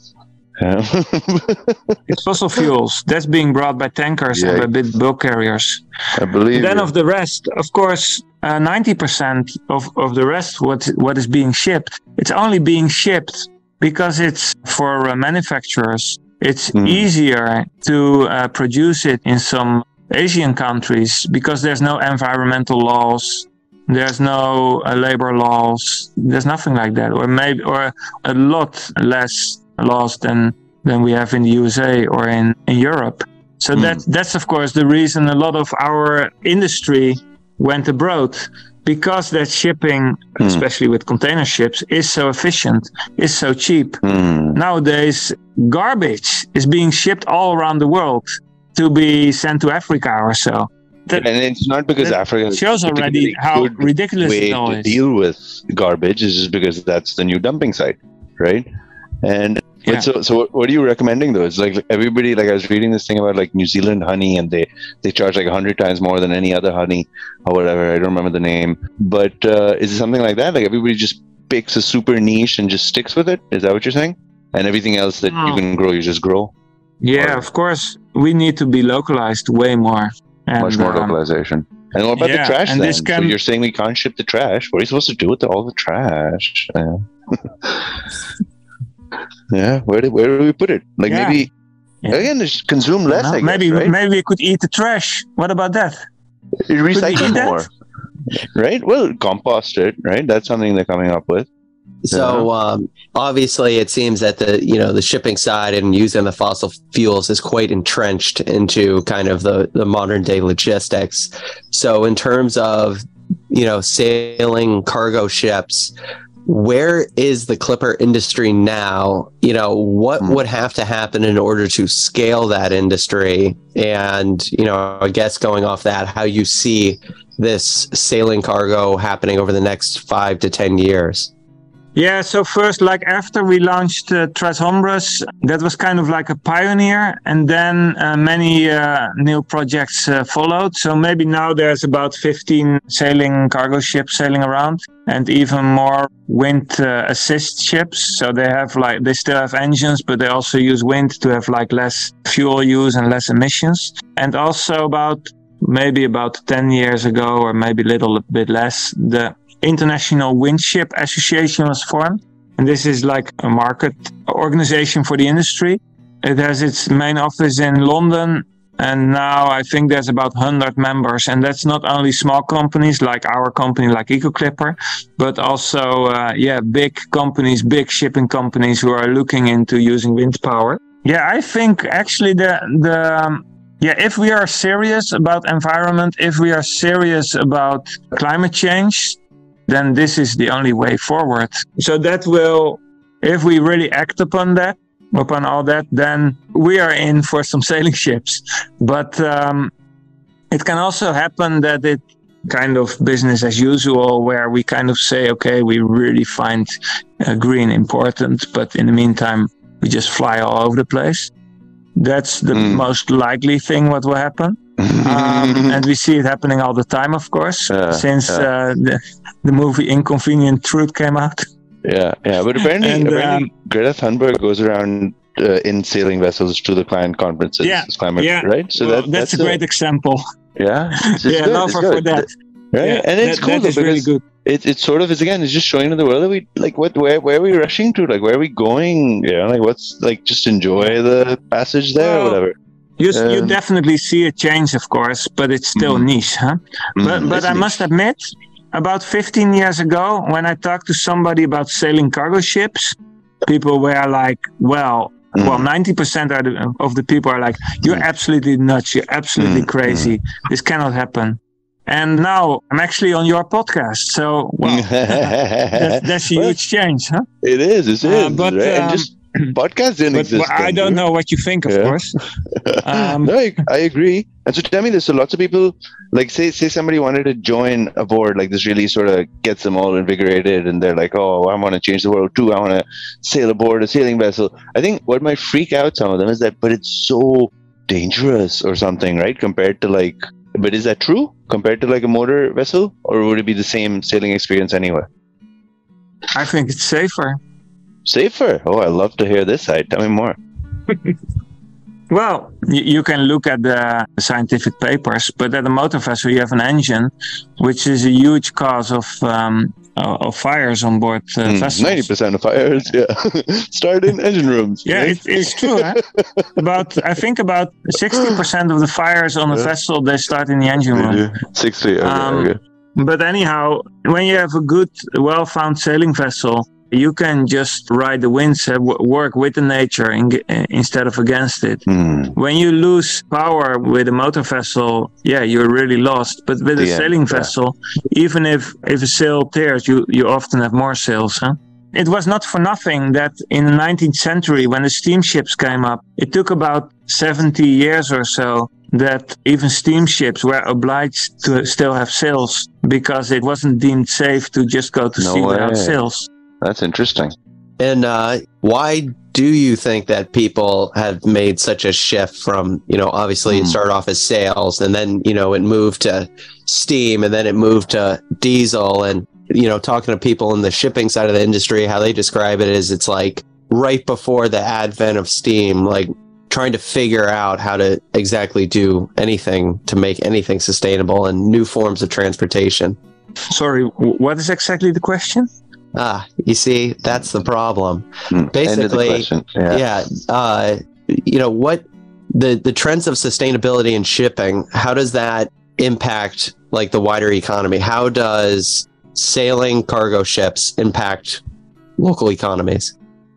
It's fossil fuels that's being brought by tankers and by big bulk carriers. I believe. And then of the rest, of course, 90% of the rest what is being shipped, it's only being shipped because it's for manufacturers. It's easier to produce it in some Asian countries because there's no environmental laws. There's no labor laws. There's nothing like that, or a lot less laws than we have in the USA or in Europe. So that's of course the reason a lot of our industry went abroad, because that shipping, especially with container ships, is so efficient, is so cheap. Nowadays, garbage is being shipped all around the world to be sent to Africa or so. And it's not because Africa shows already how ridiculous it all is. The deal with garbage is just because that's the new dumping site, right? And so what are you recommending though? It's like everybody, like I was reading this thing about like New Zealand honey, and they charge like 100 times more than any other honey or whatever. I don't remember the name, but is it something like that? Like everybody just picks a super niche and just sticks with it? Is that what you're saying? And everything else that you can grow, you just grow? Yeah, of course. We need to be localized way more. And, much more localization. And what about the trash then? So you're saying we can't ship the trash. What are you supposed to do with all the trash? Where do we put it? Like maybe again, just consume less. I guess, maybe we could eat the trash. What about that? Recycle more, right? Well, compost it, right? That's something they're coming up with. So obviously it seems that the, you know, the shipping side and using the fossil fuels is quite entrenched into kind of the modern day logistics. So in terms of, you know, sailing cargo ships, where is the Clipper industry now? You know, what would have to happen in order to scale that industry? And, you know, I guess going off that, how you see this sailing cargo happening over the next 5 to 10 years? Yeah, so first, like after we launched Tres Hombres, that was kind of like a pioneer, and then many new projects followed. So maybe now there's about 15 sailing cargo ships sailing around, and even more wind assist ships. So they have like, they still have engines, but they also use wind to have like less fuel use and less emissions. And also about maybe about 10 years ago, or maybe a little bit less, the International Windship Association was formed, and this is like a market organization for the industry. It has its main office in London, and now I think there's about 100 members, and that's not only small companies like our company, like Eco Clipper, but also big companies, big shipping companies who are looking into using wind power. Yeah, I think actually if we are serious about environment, if we are serious about climate change, then this is the only way forward. So that will, if we really act upon that, upon all that, then we are in for some sailing ships. But it can also happen that it kind of business as usual, where we kind of say, okay, we really find green important, but in the meantime, we just fly all over the place. That's the most likely thing what will happen. And we see it happening all the time, of course, since the movie Inconvenient Truth came out. But apparently Greta Thunberg goes around in sailing vessels to the client conferences, right? So well, that's a great example. And it's cool because really good. It's sort of is again, it's just showing to the world that we like where we're rushing to, like where are we going? You know, like what's like just enjoy the passage there or whatever. You definitely see a change, of course, but it's still niche, huh? But I must admit, about 15 years ago, when I talked to somebody about sailing cargo ships, people were like, well, 90% of the people are like, you're absolutely nuts, you're absolutely crazy, this cannot happen. And now I'm actually on your podcast, so wow, that's a huge change, huh? It is, but right? And just podcast didn't exist. Well, I don't know what you think, of course. No, I agree. And so tell me this. So lots of people, like say somebody wanted to join a board, like this really sort of gets them all invigorated and they're like, oh, I want to change the world too. I want to sail aboard a sailing vessel. I think what might freak out some of them is that, but it's so dangerous or something, right? Compared to like, but is that true? Compared to like a motor vessel? Or would it be the same sailing experience anyway? I think it's safer. Safer? Oh, I love to hear this side. Tell me more. Well, you can look at the scientific papers, but at the motor vessel, you have an engine, which is a huge cause of fires on board vessels. 90% of fires, start in engine rooms. Yeah, right? It's true. Huh? I think about 60% of the fires on the vessel, they start in the engine room. 60, okay. But anyhow, when you have a good, well-found sailing vessel, you can just ride the winds, work with the nature instead of against it. When you lose power with a motor vessel, you're really lost. But with a sailing vessel, even if a sail tears, you often have more sails. Huh? It was not for nothing that in the 19th century, when the steamships came up, it took about 70 years or so that even steamships were obliged to still have sails because it wasn't deemed safe to just go to sea without sails. That's interesting. And why do you think that people have made such a shift from, you know, obviously it started off as sails and then, you know, it moved to steam and then it moved to diesel? And, you know, talking to people in the shipping side of the industry, how they describe it is it's like right before the advent of steam, like trying to figure out how to exactly do anything to make anything sustainable and new forms of transportation. Sorry, what is exactly the question? You see, that's the problem. Basically, you know, what the trends of sustainability in shipping, how does that impact like the wider economy? How does sailing cargo ships impact local economies?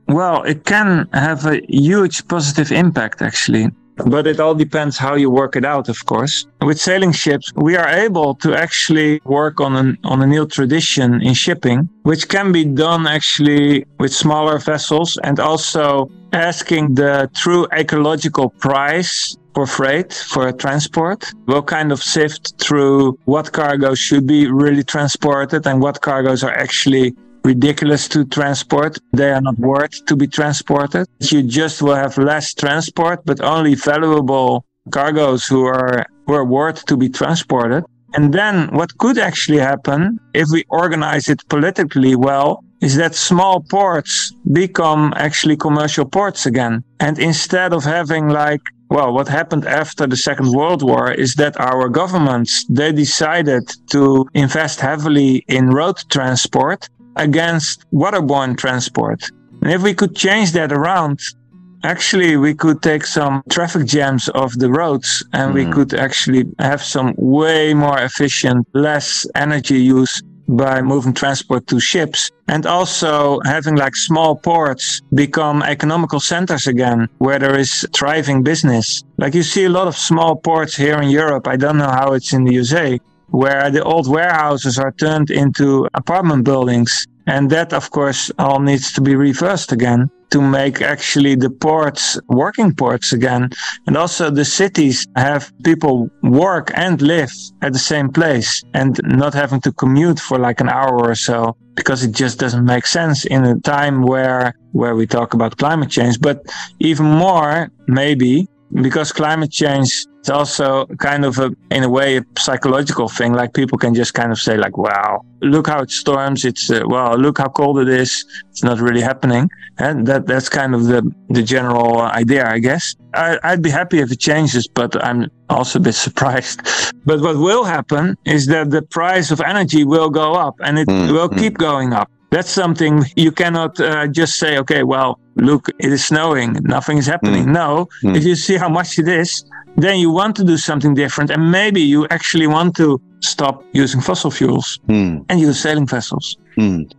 Well, it can have a huge positive impact, actually. But it all depends how you work it out, of course. With sailing ships, we are able to actually work on a new tradition in shipping, which can be done actually with smaller vessels, and also asking the true ecological price for freight, for transport. We'll kind of sift through what cargoes should be really transported and what cargoes are actually ridiculous to transport. They are not worth to be transported. You just will have less transport, but only valuable cargoes who are worth to be transported. And then what could actually happen, if we organize it politically well, is that small ports become actually commercial ports again. And instead of having like, well, what happened after the Second World War is that our governments, they decided to invest heavily in road transport against waterborne transport. And if we could change that around, actually we could take some traffic jams off the roads, and we could actually have some way more efficient, less energy use by moving transport to ships, and also having like small ports become economical centers again, where there is thriving business. Like you see a lot of small ports here in Europe. I don't know how it's in the USA, where the old warehouses are turned into apartment buildings. And that, of course, all needs to be reversed again to make actually the ports working ports again. And also the cities have people work and live at the same place and not having to commute for like an hour or so, because it just doesn't make sense in a time where we talk about climate change. But even more, maybe, because climate change, it's also kind of in a way a psychological thing. Like people can just kind of say like, wow, look how it storms. It's look how cold it is. It's not really happening. And that's kind of the general idea, I guess. I'd be happy if it changes, but I'm also a bit surprised. But what will happen is that the price of energy will go up, and it will keep going up. That's something you cannot just say, okay, well, look, it is snowing. Nothing is happening. No, if you see how much it is, then you want to do something different. And maybe you actually want to stop using fossil fuels and use sailing vessels.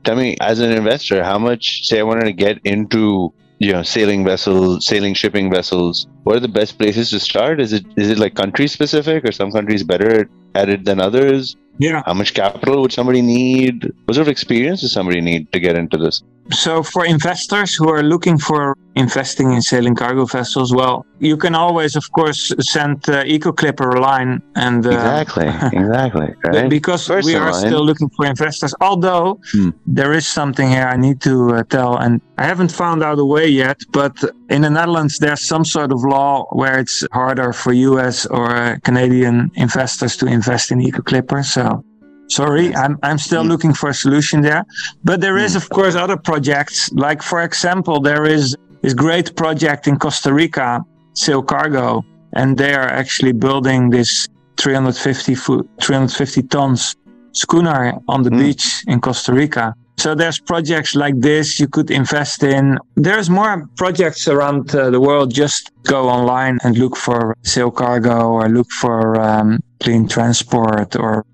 Tell me, as an investor, how much, say I wanted to get into, you know, sailing vessels, sailing shipping vessels, what are the best places to start? Is it like country specific, or some countries better at it than others? Yeah. How much capital would somebody need? What sort of experience does somebody need to get into this? So for investors who are looking for investing in sailing cargo vessels, well, you can always, of course, send Eco Clipper a line. And, exactly. Right? Because first we are still looking for investors. Although there is something here I need to tell, and I haven't found out a way yet, but in the Netherlands, there's some sort of law where it's harder for US or Canadian investors to invest in Eco Clipper. So sorry, I'm still looking for a solution there. But there is, of course, other projects. Like, for example, there is this great project in Costa Rica, Sail Cargo, and they are actually building this 350 tons schooner on the beach in Costa Rica. So there's projects like this you could invest in. There's more projects around the world. Just go online and look for Sail Cargo, or look for Clean Transport, or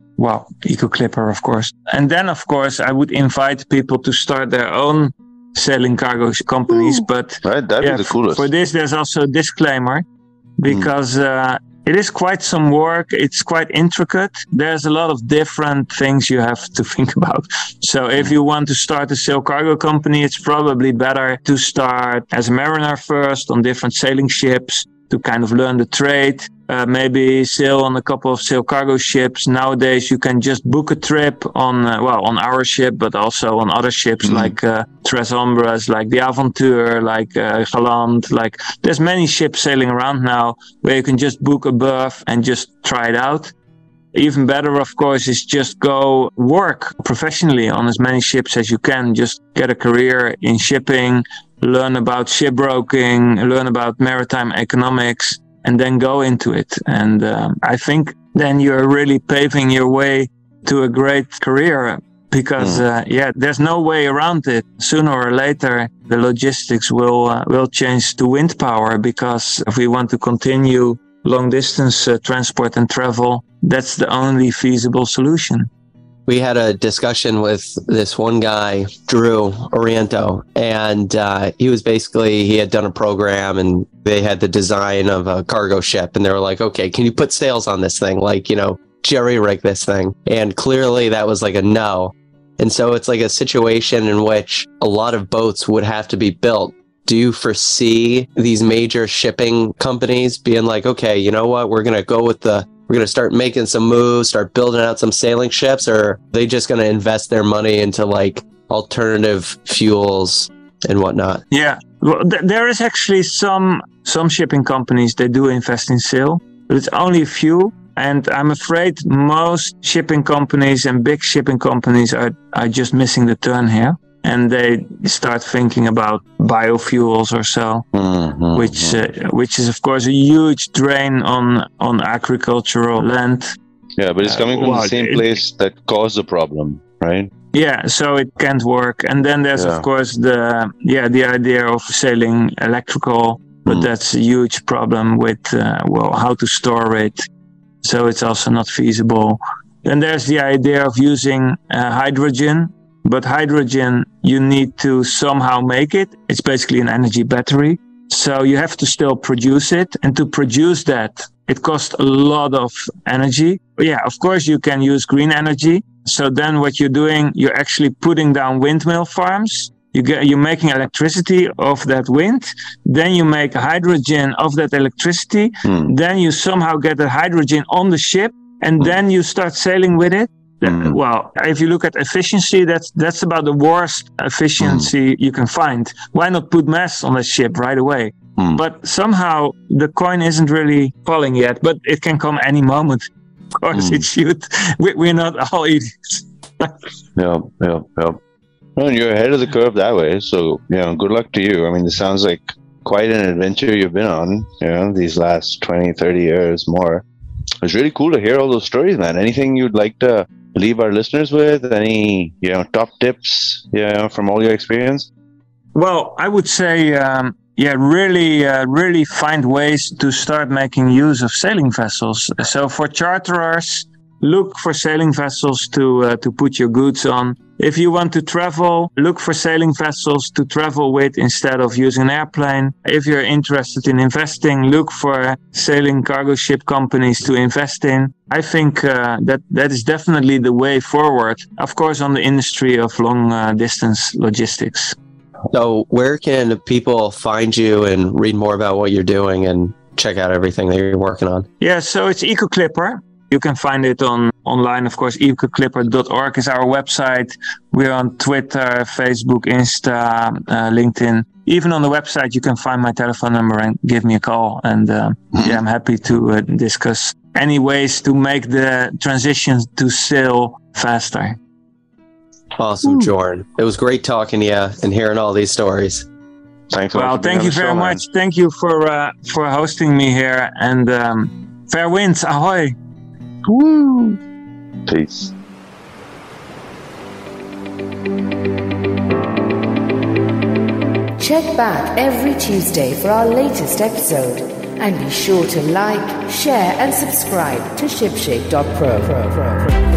Eco Clipper, of course. And then, of course, I would invite people to start their own sailing cargo companies. But right, that'd be the coolest. For this, there's also a disclaimer, because it is quite some work. It's quite intricate. There's a lot of different things you have to think about. So if you want to start a sail cargo company, it's probably better to start as a mariner first on different sailing ships, to kind of learn the trade, maybe sail on a couple of sail cargo ships. Nowadays, you can just book a trip on our ship, but also on other ships like Tres Hombres, like the Avontuur, like Galant. Like, there's many ships sailing around now where you can just book a berth and just try it out. Even better, of course, is just go work professionally on as many ships as you can. Just get a career in shipping, learn about shipbroking, learn about maritime economics, and then go into it. And I think then you're really paving your way to a great career, because there's no way around it. Sooner or later, the logistics will change to wind power, because if we want to continue long distance transport and travel, that's the only feasible solution. we had a discussion with this one guy, Drew Oriento, and he was basically, he had done a program and they had the design of a cargo ship, and they were like, okay, can you put sails on this thing? Like, you know, jerry rig this thing. And clearly that was like a no. And so it's like a situation in which a lot of boats would have to be built. Do you foresee these major shipping companies being like, okay, you know what, we're going to go with the, we're going to start making some moves, start building out some sailing ships, or are they just going to invest their money into like alternative fuels and whatnot? Yeah, well, there is actually some shipping companies that do invest in sail, but it's only a few. And I'm afraid most shipping companies and big shipping companies are just missing the turn here. And they start thinking about biofuels or so, mm-hmm. Which is of course a huge drain on agricultural land. Yeah, but it's coming from the same place that caused the problem, right? Yeah, so it can't work. And then there's of course the idea of sailing electrical, but that's a huge problem with how to store it. So it's also not feasible. Then there's the idea of using hydrogen. But hydrogen, you need to somehow make it. It's basically an energy battery. So you have to still produce it. And to produce that, it costs a lot of energy. But yeah, of course, you can use green energy. So then what you're doing, you're actually putting down windmill farms. You're making electricity of that wind. Then you make hydrogen of that electricity. Then you somehow get the hydrogen on the ship. And then you start sailing with it. Well, if you look at efficiency, that's about the worst efficiency you can find. Why not put mass on the ship right away? But somehow the coin isn't really falling yet, but it can come any moment. Of course, it's huge. We're not all idiots. Yeah. Well, you're ahead of the curve that way. So, good luck to you. I mean, it sounds like quite an adventure you've been on, these last 20, 30 years more. It's really cool to hear all those stories, man. Anything you'd like to leave our listeners with? Any top tips from all your experience? Well, I would say really find ways to start making use of sailing vessels. So for charterers, look for sailing vessels to put your goods on. If you want to travel, look for sailing vessels to travel with instead of using an airplane. If you're interested in investing, look for sailing cargo ship companies to invest in. I think that is definitely the way forward, of course, on the industry of long-distance logistics. So where can people find you and read more about what you're doing and check out everything that you're working on? Yeah, so it's Eco Clipper. You can find it online, of course. EcoClipper.org is our website. We're on Twitter, Facebook, Insta, LinkedIn. Even on the website, you can find my telephone number and give me a call. And I'm happy to discuss any ways to make the transition to sail faster. Awesome, Jorne. It was great talking to you and hearing all these stories. Thanks. Well, thank you very much. Thank you for hosting me here. And fair winds, ahoy! Woo. Peace. Check back every Tuesday for our latest episode and be sure to like, share and subscribe to ShipShape.pro.